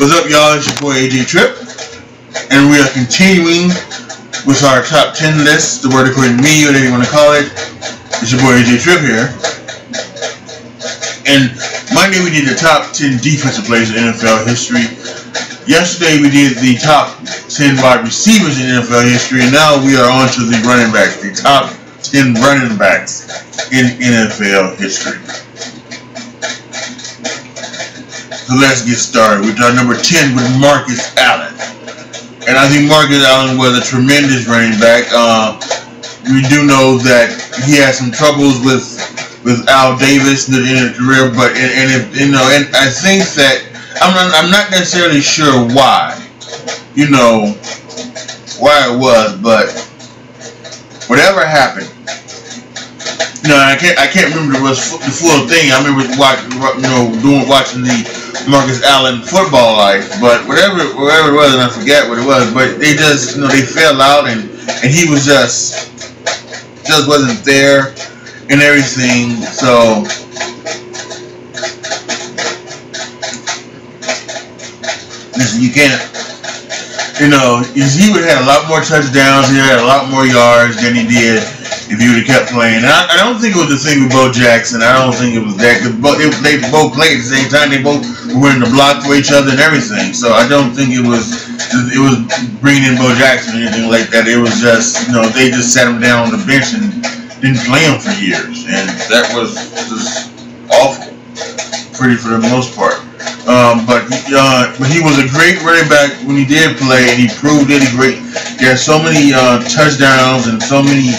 What's up, y'all? It's your boy AJ Tripp, and we are continuing with our top 10 list, the Word According to Me, whatever you want to call it. It's your boy AJ Tripp here. And Monday we did the top 10 defensive players in NFL history. Yesterday we did the top 10 wide receivers in NFL history, and now we are on to the running backs, the top 10 running backs in NFL history. So let's get started with our number 10 with Marcus Allen. And I think Marcus Allen was a tremendous running back. We do know that he had some troubles with Al Davis in his career, but and I think that I'm not necessarily sure why it was, but whatever happened. I can't remember the full thing. I remember watching the Marcus Allen football life, but whatever it was, and I forget what it was, but they just, they fell out, and he was just wasn't there and everything. So listen, you can't, he would have had a lot more touchdowns, he had a lot more yards than he did if you would have kept playing. And I don't think it was the thing with Bo Jackson. I don't think it was that, because they both played at the same time. They both were in the block for each other and everything. So I don't think it was bringing in Bo Jackson or anything like that. It was just, they just sat him down on the bench and didn't play him for years. And that was just awful, pretty for the most part. But he was a great running back when he did play, and he proved it. He had so many touchdowns and so many,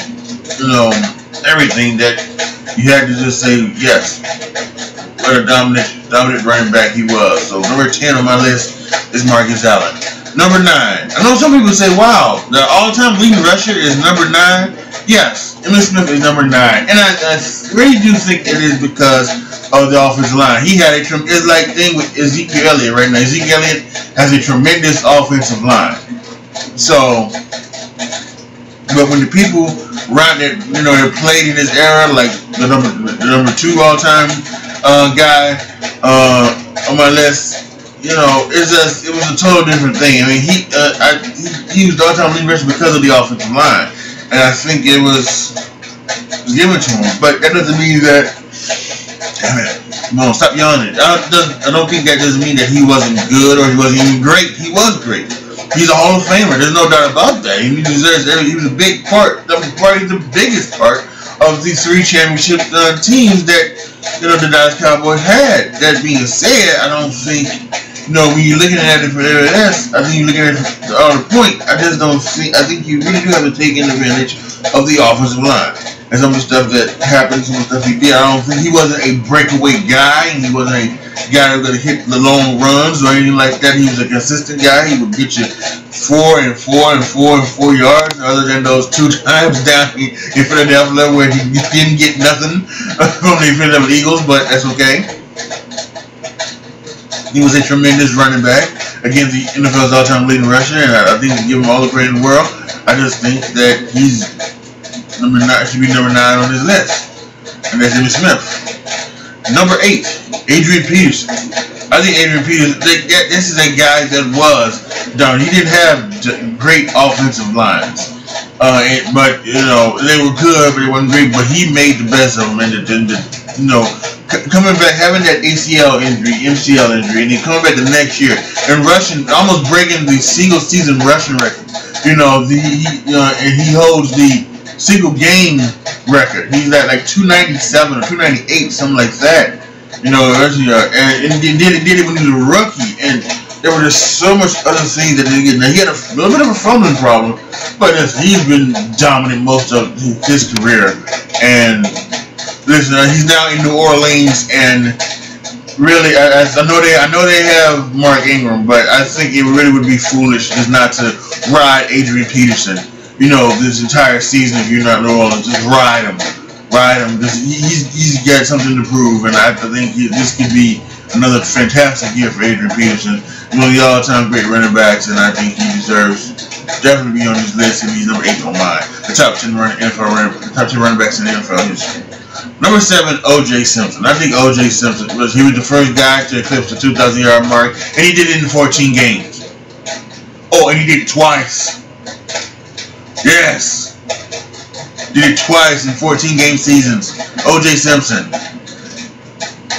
everything that you had to just say, yes, what a dominant running back he was. So number 10 on my list is Marcus Allen. Number 9. I know some people say, wow, the all-time leading rusher is number 9. Yes, Emmitt Smith is number 9. And I really do think it is because of the offensive line. He had it's like thing with Ezekiel Elliott right now. Ezekiel Elliott has a tremendous offensive line. So, but when the people around it, that played in this era, like the number 2 all-time guy on my list, it was a total different thing. I mean, he was the all-time leading rusher because of the offensive line, and I think it was given to him. But that doesn't mean that. Damn it! No, stop yawning. I don't think that doesn't mean that he wasn't good or he wasn't even great. He was great. He's a Hall of Famer. There's no doubt about that. He deserves everything. He was a big part. Probably the biggest part of the 3 championship teams that the Dallas Cowboys had. That being said, I don't think when you're looking at it for MLS, I think you're looking at it for the other point. I think you really do have to take advantage of the offensive line and some of the stuff that happened, some of the stuff he did. I don't think he wasn't a breakaway guy, and he wasn't a guy that hit the long runs or anything like that. He was a consistent guy. He would get you 4 and 4 and 4 and 4 yards, other than those 2 times down in Philadelphia where he didn't get nothing from the Philadelphia Eagles, but that's okay. He was a tremendous running back. Again, the NFL's all-time leading rusher, and I think we give him all the credit in the world. I just think that he's should be number 9 on his list, and that's Jimmy Smith. Number 8, Adrian Peterson. I think Adrian Peterson, this is a guy that was down. He didn't have great offensive lines. They were good, but they weren't great. But he made the best of them. And, coming back, having that MCL injury, and then coming back the next year, and rushing, almost breaking the single-season rushing record. And he holds the single-game record. He's at like 297 or 298, something like that. And did it when he was a rookie, and there were just so much other things that he didn't get. Now he had a little bit of a fumbling problem, but he's been dominant most of his career. And listen, he's now in New Orleans, and really, I know they have Mark Ingram, but I think it really would be foolish just not to ride Adrian Peterson. This entire season, if you're not New Orleans, just ride him. He's got something to prove, and I think this could be another fantastic year for Adrian Peterson. The all-time great running backs, and I think he deserves definitely be on his list, and he's number 8 on mine. The top 10 running backs in NFL history. Number 7, OJ Simpson. I think OJ Simpson was the first guy to eclipse the 2,000-yard mark, and he did it in 14 games. Oh, and he did it twice. Yes. Did it twice in 14-game seasons. OJ Simpson.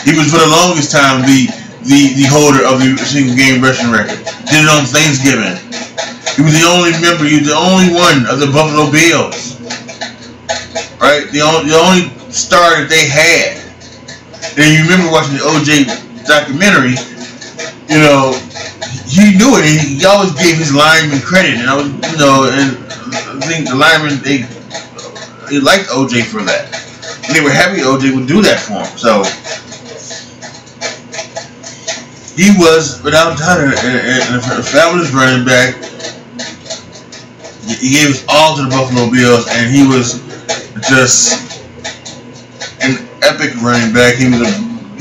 He was for the longest time the holder of the single-game rushing record. Did it on Thanksgiving. He was the only member, he was the only one of the Buffalo Bills. Right? The only star that they had. And you remember watching the OJ documentary, you know, he knew it. He always gave his lineman credit. And I was, you know, and I think the linemen, they liked OJ for that. And they were happy OJ would do that for him. So he was, without doubt, a fabulous running back. He gave his all to the Buffalo Bills, and he was just an epic running back. He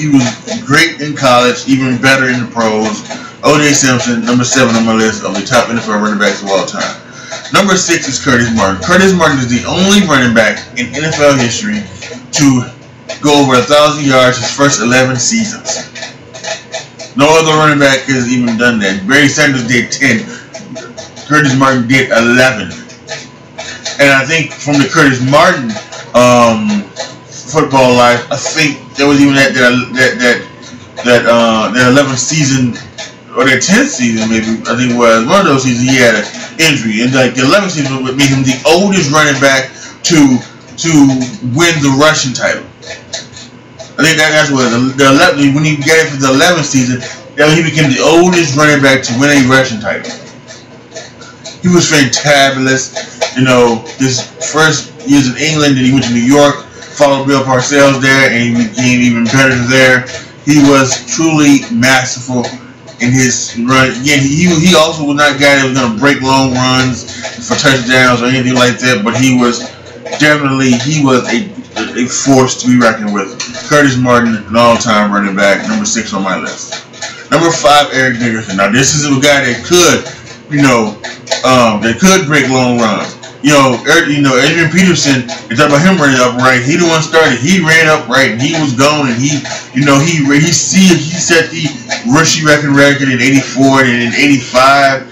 was great in college, even better in the pros. O.J. Simpson, number 7 on my list of the top NFL running backs of all time. Number 6 is Curtis Martin. Curtis Martin is the only running back in NFL history to go over 1,000 yards his first 11 seasons. No other running back has even done that. Barry Sanders did 10. Curtis Martin did 11. And I think from the Curtis Martin football life, I think there was even that 11th season or that 10th season maybe. I think it was one of those seasons he had an injury, and like the 11th season would make him the oldest running back to win the rushing title. I think that's what when he got it for the 11th season, he became the oldest running back to win a rushing title. He was fantabulous. You know, his first years in England, then he went to New York, followed Bill Parcells there, and he became even better there. He was truly masterful in his run. Again, he also was not a guy that was going to break long runs for touchdowns or anything like that, but he was definitely, a force to be reckoned with. Curtis Martin, an all-time running back, number 6 on my list. Number 5, Eric Dickerson. Now, this is a guy that could, break long runs. Adrian Peterson, it's about him running upright. He the one started. He ran upright, and he was gone, and he set the rushing record in 84, and in 85.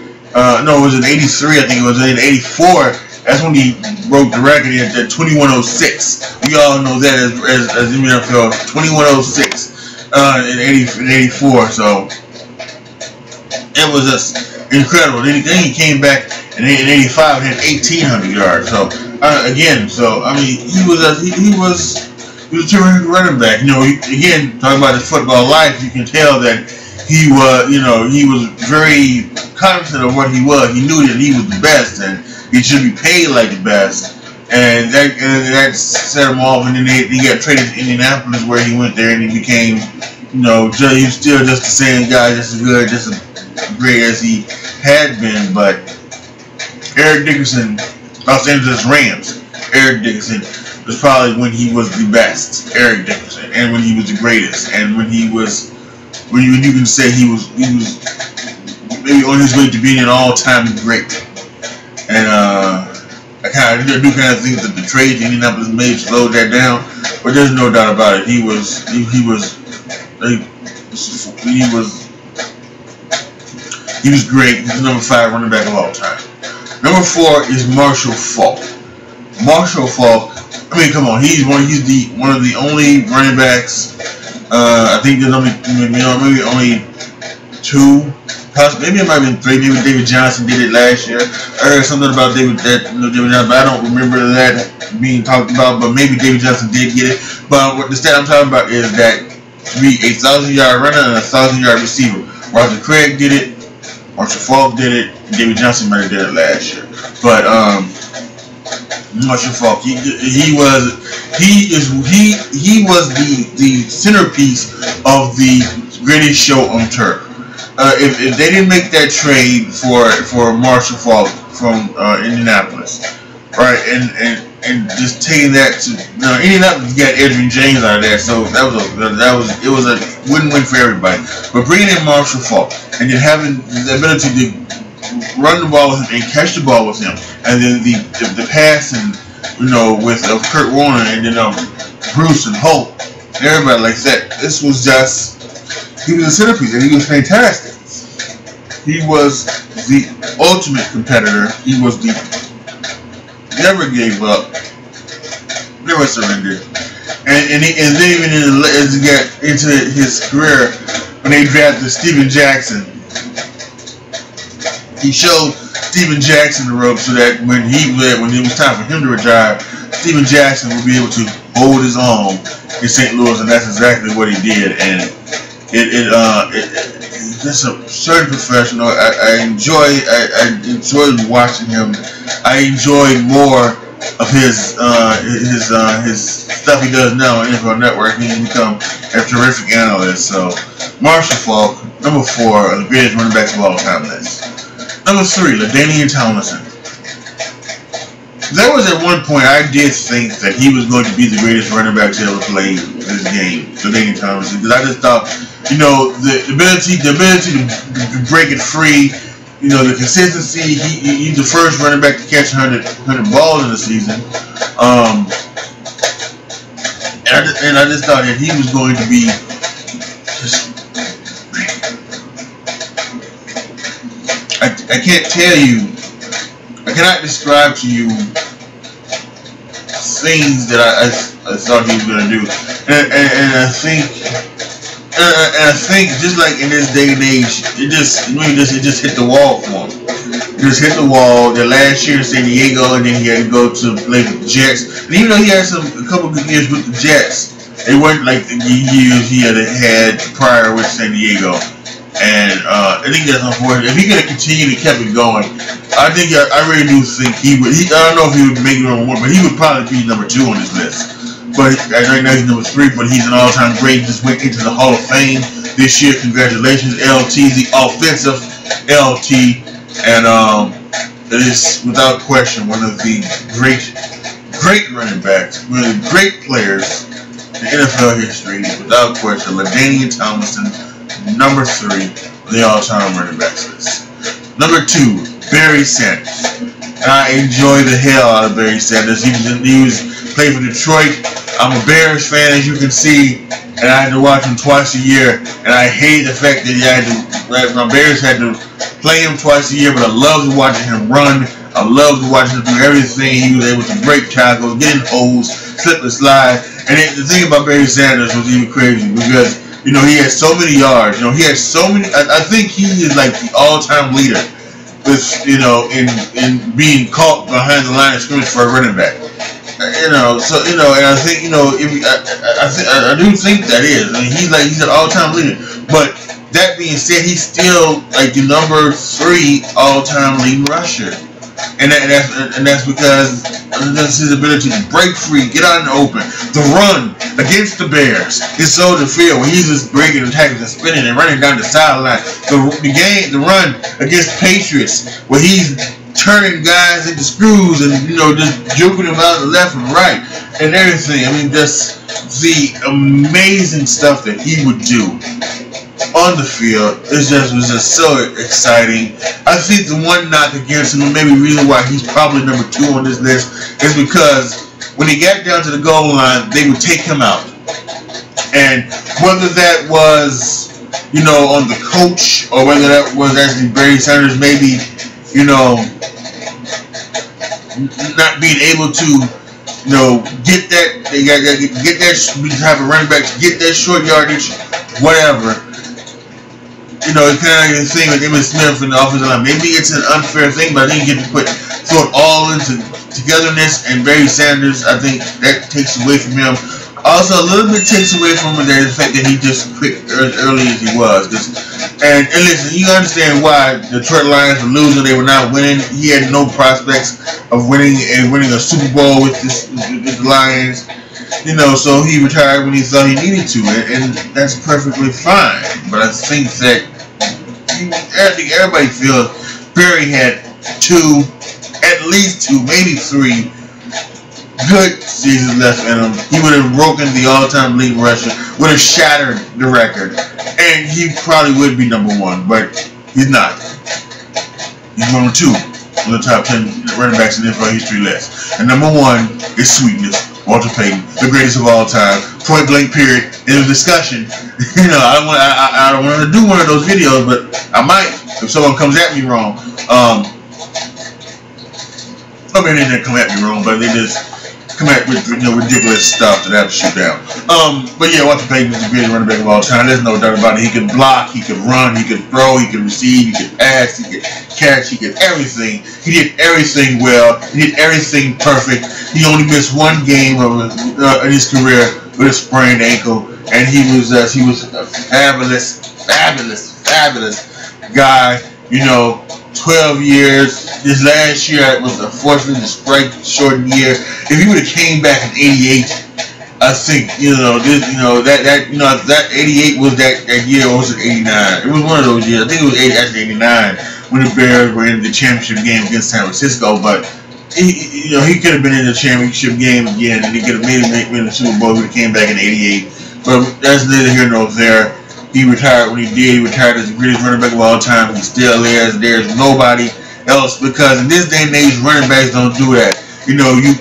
No, it was in 83. I think it was in 84. That's when he broke the record at 2106. We all know that as NFL 2106 in 84. So it was just incredible. Then he came back in 85 and had 1800 yards. So he was a terrific running back. Talking about his football life, you can tell that he was he was very cognizant of what he was. He knew that he was the best, and he should be paid like the best, and that set him off. And then he got traded to Indianapolis, where he went there and he became, he was still just the same guy, just as good, just as great as he had been. But Eric Dickerson, Los Angeles Rams, Eric Dickerson was probably when he was the best, Eric Dickerson, and when he was the greatest, and when you can say he was maybe on his way to being an all-time great. And I do kind of think that the trade to Indianapolis may slow that down, but there's no doubt about it. He was great. He was number 5 running back of all time. Number 4 is Marshall Faulk. Marshall Faulk. I mean, come on, he's one of the only running backs. I think there's maybe only 2. Maybe it might have been 3. Maybe David Johnson did it last year. I heard something about David Johnson, but I don't remember that being talked about. But maybe David Johnson did get it. But what the stat I'm talking about is that to be a 1,000-yard runner and a 1,000-yard receiver. Roger Craig did it. Marshall Faulk did it. David Johnson might have did it last year. But Marshall Faulk, he was the centerpiece of the greatest show on turf. If they didn't make that trade for Marshall Faulk from Indianapolis, right, and just taking that to Indianapolis got Adrian James out of there, so it was a win-win for everybody. But bringing in Marshall Faulk and then having the ability to run the ball with him and catch the ball with him, and then the pass and with Kurt Warner, and then Bruce and Hope, and everybody like that. This was just, he was a centerpiece, and he was fantastic. He was the ultimate competitor. He was the never gave up, never surrendered. And then even as he got into his career, when they drafted Steven Jackson, he showed Steven Jackson the rope so that when it was time for him to retire, Steven Jackson would be able to hold his own in St. Louis, and that's exactly what he did. And it's a certain professional. I enjoyed watching him. I enjoyed more of his stuff he does now on NFL Network. He's become a terrific analyst. So Marshall Faulk, number 4, the greatest running backs of all time list. Number 3, LaDainian Tomlinson. There was at one point I did think that he was going to be the greatest running back to ever play this game, LaDainian Tomlinson, because I just thought, you know, the ability to break it free, you know, the consistency. He's the first running back to catch 100 balls in a season, and I just thought that he was going to be just, I can't tell you. I cannot describe to you things that I thought he was gonna do, and I think just like in this day and age, it just hit the wall for him. It just hit the wall. The last year in San Diego, and then he had to go to play with the Jets. And even though he had a couple good years with the Jets, they weren't like the years he had prior with San Diego. And I think that's unfortunate. If he could have continued to kept it going, I really do think he would. I don't know if he would make it number 1, but he would probably be number 2 on this list. But right now he's number 3. But he's an all-time great. Just went into the Hall of Fame this year. Congratulations, LT, the offensive LT, and it is without question one of the great running backs, one of the great players in NFL history, without question. LaDainian Tomlinson. Number 3, the all-time running backs list. Number 2, Barry Sanders. And I enjoy the hell out of Barry Sanders. He played for Detroit. I'm a Bears fan, as you can see, and I had to watch him twice a year. And I hate the fact that my Bears had to play him twice a year. But I loved watching him run. I loved watching him do everything. He was able to break tackles, get in holes, slip and slide. And the thing about Barry Sanders was even crazy, because, you know, he had so many yards. You know, he had so many. I think he is like the all-time leader with, you know, in being caught behind the line of scrimmage for a running back. You know, so, you know, and I think, you know, I do think that is. I mean, he's an all-time leader. But that being said, he's still like the number 3 all-time leading rusher, and that's because that's his ability to break free, get out in the open, the run against the Bears in Soldier Field when he's just breaking tackles and spinning and running down the sideline. The run against Patriots where he's turning guys into screws and, you know, just juking them out to the left and right and everything. I mean, just the amazing stuff that he would do on the field, it was just so exciting. I think the one knock against him, and maybe the reason why he's probably number 2 on this list, is because when he got down to the goal line, they would take him out. And whether that was, you know, on the coach, or whether that was actually Barry Sanders maybe, you know, not being able to, you know, get that type of running back to get that short yardage, whatever. You know, it's kind of like the thing with Emmitt Smith in the offensive line. Maybe it's an unfair thing, but I think you get to throw it all into togetherness. And Barry Sanders, I think that takes away from him. Also, a little bit takes away from him the fact that he just quit early as he was. And listen, you understand why the Detroit Lions were losing. They were not winning. He had no prospects of winning a Super Bowl with the Lions. You know, so he retired when he thought he needed to, and that's perfectly fine. But I think that everybody feels Barry had 2, at least 2, maybe 3 good seasons left in him. He would have broken the all-time leading rusher, would have shattered the record, and he probably would be number 1. But he's not. He's number 2 on the top 10 running backs in NFL history list, and number 1 is Sweetness. Walter Payton, the greatest of all time, point blank period, end of discussion. You know, I don't want to do one of those videos, but I might if someone comes at me wrong. I mean, they didn't come at me wrong, but they just come at me with, you know, ridiculous stuff that I have to shoot down. But yeah, Walter Payton is the greatest running back of all time. There's no doubt about it. He could block, he could run, he could throw, he could receive, he could pass, he could catch, he did everything. He did everything well. He did everything perfect. He only missed one game of his career with a sprained ankle, and he was a fabulous guy. You know, 12 years. This last year it was unfortunately the strike-shortened year. If he would have came back in '88. I think, you know, this, you know, that 88 was that year, or was it 89? It was one of those years. I think it was 89 when the Bears were in the championship game against San Francisco. But he, you know, he could have been in the championship game again, and he could have made it in the Super Bowl. He came back in 88, but that's neither here nor there. He retired when he did. He retired as the greatest running back of all time. He still is. There's nobody else, because in this day and age, running backs don't do that. You know, you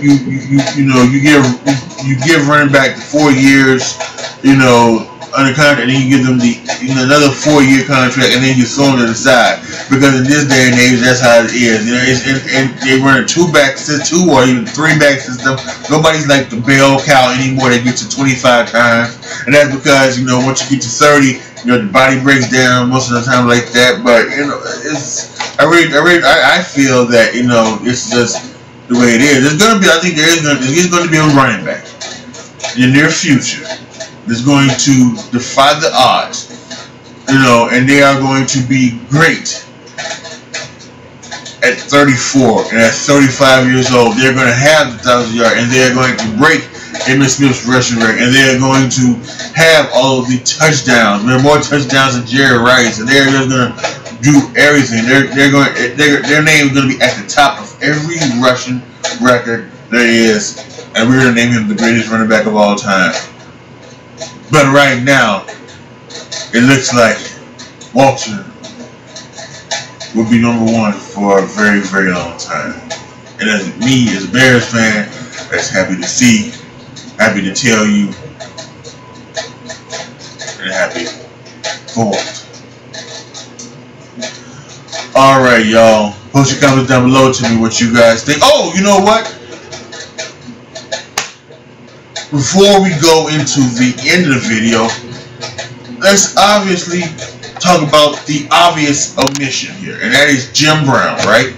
give running back 4 years, you know, under contract, and then you give them the, you know, another 4-year contract, and then you throw them to the side, because in this day and age, that's how it is. You know, and they run a two or even three-back system. Nobody's like the bell cow anymore that gets you 25 times, and that's because, you know, once you get to 30, you know, the body breaks down most of the time like that. But you know, it's I feel that, you know, it's just the way it is. There's going to be, I think there's going to be a running back in the near future that's going to defy the odds, you know, and they are going to be great at 34 and at 35 years old. They're going to have the 1,000 yards, and they're going to break Emmitt Smith's rushing record, and they're going to have all of the touchdowns. There are more touchdowns than Jerry Rice, and they're just going to do everything. Their name is going to be at the top of every rushing record there is, and we're going to name him the greatest running back of all time. But right now, it looks like Walter will be #1 for a very, very long time. And as me, as a Bears fan, that's happy to see, happy to tell you, and happy for Walter. Alright, y'all. Post your comments down below to me what you guys think. Oh, you know what? Before we go into the end of the video, let's obviously talk about the obvious omission here, and that is Jim Brown, right?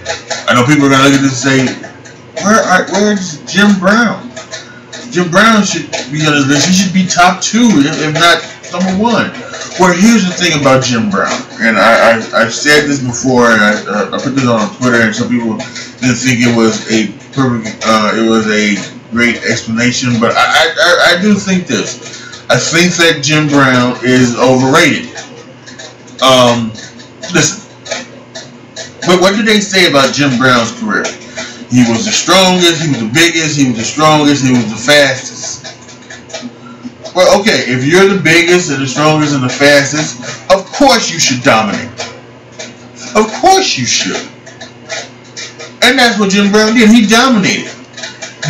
I know people are going to look at this and say, where's Jim Brown? Jim Brown should be on this list. He should be top 2, if not #1. Well, here's the thing about Jim Brown, and I've said this before, and I put this on Twitter, and some people didn't think it was a perfect, it was a great explanation, but I do think this. I think that Jim Brown is overrated. Listen, what do they say about Jim Brown's career? He was the strongest, he was the biggest, he was the strongest, he was the fastest. Well, okay, if you're the biggest and the strongest and the fastest, of course you should dominate. Of course you should. And that's what Jim Brown did. He dominated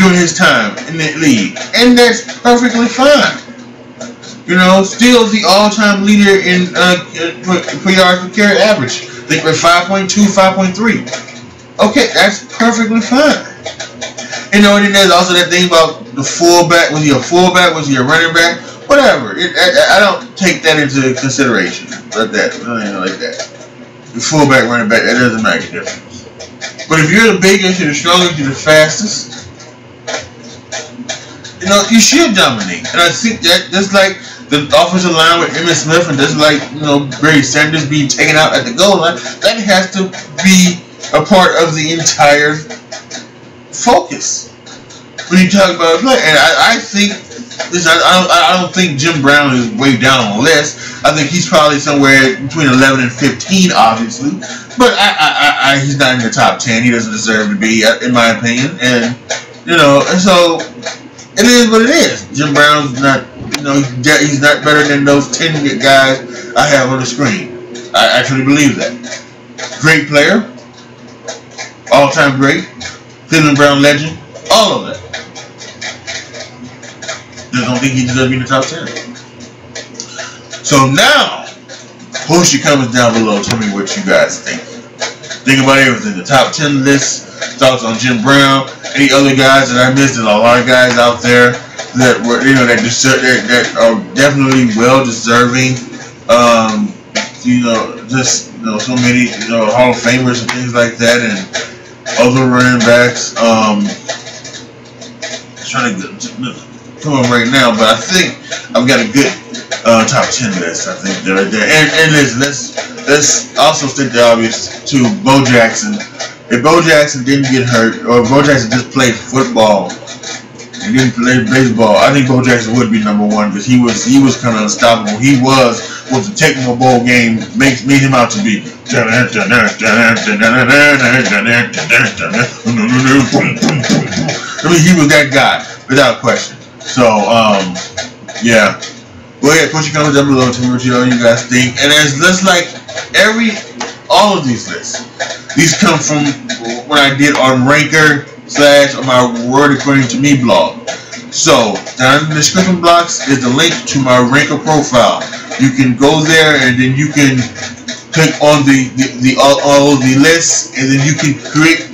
during his time in that league. And that's perfectly fine. You know, still the all-time leader in per yard per carry average. I think we're 5.2, 5.3. Okay, that's perfectly fine. You know, and then there's also that thing about the fullback. Was he a fullback? Was he a running back? Whatever. I don't take that into consideration. But that, like that. The fullback, running back, that doesn't make a difference. But if you're the biggest, you're the strongest, you're the fastest, you know, you should dominate. And I think that just like the offensive line with Emmitt Smith, and just like, you know, Barry Sanders being taken out at the goal line, that has to be a part of the entire focus when you talk about a play. And I think this. I don't think Jim Brown is way down on the list. I think he's probably somewhere between 11 and 15, obviously. But he's not in the top 10. He doesn't deserve to be, in my opinion. And you know, and so it is what it is. Jim Brown's not, you know, he's not better than those 10 guys I have on the screen. I actually believe that. Great player, all-time great. Cleveland Brown legend, all of that. just don't think he deserves to be in the top 10. So now, post your comments down below. Tell me what you guys think. Think about everything. The top 10 list, thoughts on Jim Brown, any other guys that I missed. There's a lot of guys out there that were, you know, that are definitely well deserving. So many, Hall of Famers and things like that, and other running backs. Trying to come on right now, but I think I've got a good top 10 list. I think they're right there. And let's also stick the obvious to Bo Jackson. If Bo Jackson didn't get hurt, or if Bo Jackson just played football and didn't play baseball, I think Bo Jackson would be #1 because he was kind of unstoppable. He was the Tecmo Bowl game made him out to be. I mean, he was that guy, without question. So, yeah. Go ahead, put your comments down below. Tell me what you guys think. And as just like all of these lists, these come from what I did on Ranker / on my Word According to Me blog. So, down in the description box is the link to my Ranker profile. You can go there and then you can click on all of the lists, and then you can create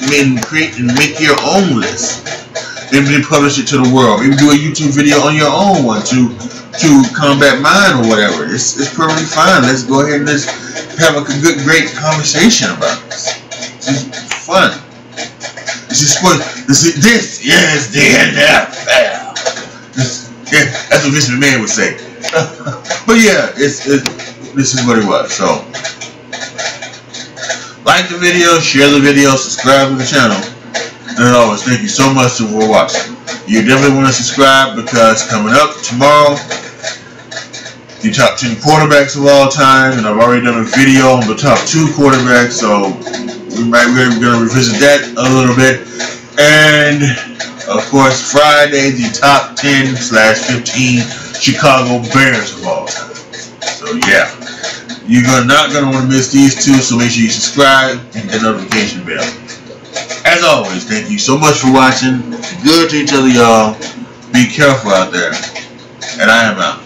and make your own list, and then publish it to the world. Even do a YouTube video on your own one to combat mine or whatever. It's perfectly fine. Let's go ahead and let's have a great conversation about this. It's just fun. It's just fun. This is the NFL. That's what Vince McMahon would say. But yeah, this is what it was. So. Like the video, share the video, subscribe to the channel. And as always, thank you so much for watching. You definitely want to subscribe because coming up tomorrow, the top 10 quarterbacks of all time, and I've already done a video on the top 2 quarterbacks, so we're going to revisit that a little bit. And, of course, Friday, the top 10/15 Chicago Bears of all time. So, yeah. You're not going to want to miss these two, so make sure you subscribe and hit the notification bell. As always, thank you so much for watching. Be good to each other, y'all. Be careful out there. And I am out.